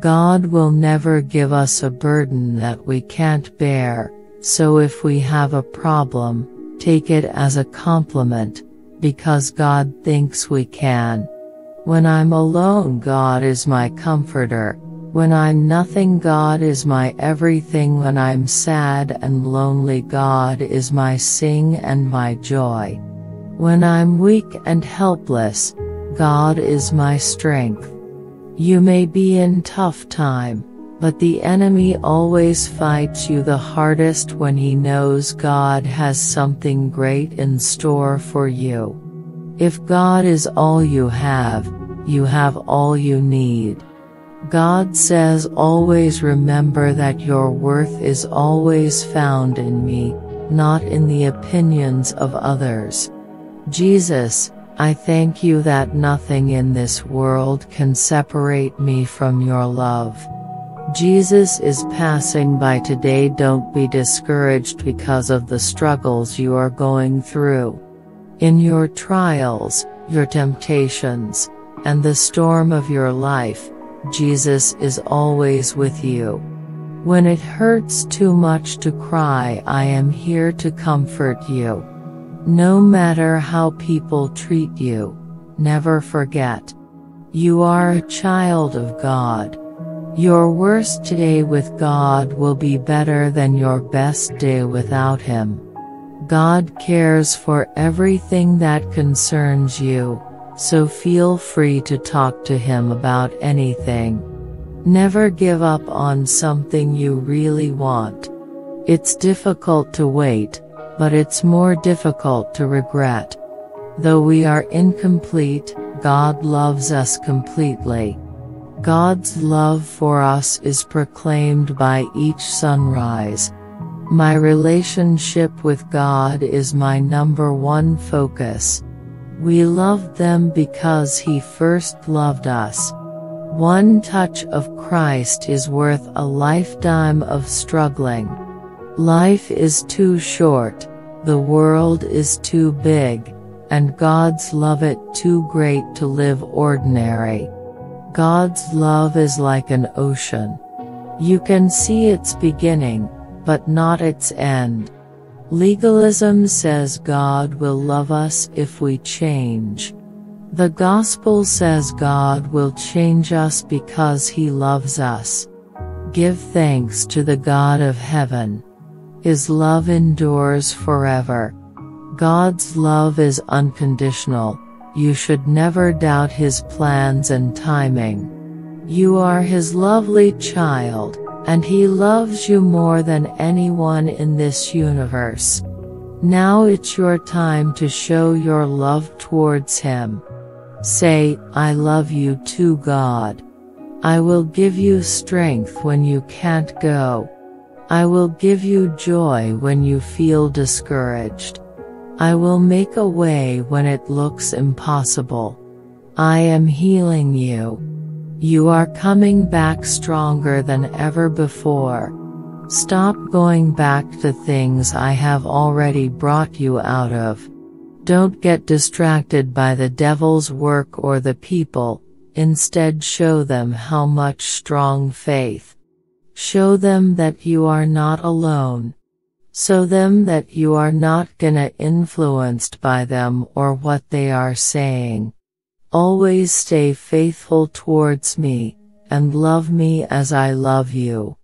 God will never give us a burden that we can't bear, so if we have a problem, take it as a compliment, because God thinks we can. When I'm alone, God is my comforter. When I'm nothing, God is my everything. When I'm sad and lonely, God is my sing and my joy. When I'm weak and helpless, God is my strength. You may be in tough time, but the enemy always fights you the hardest when he knows God has something great in store for you. If God is all you have all you need. God says, always remember that your worth is always found in me, not in the opinions of others. Jesus, I thank you that nothing in this world can separate me from your love. Jesus is passing by today. Don't be discouraged because of the struggles you are going through. In your trials, your temptations, and the storm of your life, Jesus is always with you. When it hurts too much to cry, I am here to comfort you. No matter how people treat you, never forget. You are a child of God. Your worst day with God will be better than your best day without Him. God cares for everything that concerns you, so feel free to talk to Him about anything. Never give up on something you really want. It's difficult to wait, but it's more difficult to regret. Though we are incomplete, God loves us completely. God's love for us is proclaimed by each sunrise. My relationship with God is my number one focus. We love them because He first loved us. One touch of Christ is worth a lifetime of struggling. Life is too short, the world is too big, and God's love is too great to live ordinary. God's love is like an ocean. You can see its beginning, but not its end. Legalism says God will love us if we change. The gospel says God will change us because He loves us. Give thanks to the God of heaven. His love endures forever. God's love is unconditional. You should never doubt His plans and timing. You are His lovely child, and He loves you more than anyone in this universe. Now it's your time to show your love towards Him. Say, I love you too, God. I will give you strength when you can't go. I will give you joy when you feel discouraged. I will make a way when it looks impossible. I am healing you. You are coming back stronger than ever before. Stop going back to things I have already brought you out of. Don't get distracted by the devil's work or the people. Instead, show them how much strong faith. Show them that you are not alone. Show them that you are not gonna influenced by them or what they are saying. Always stay faithful towards me, and love me as I love you.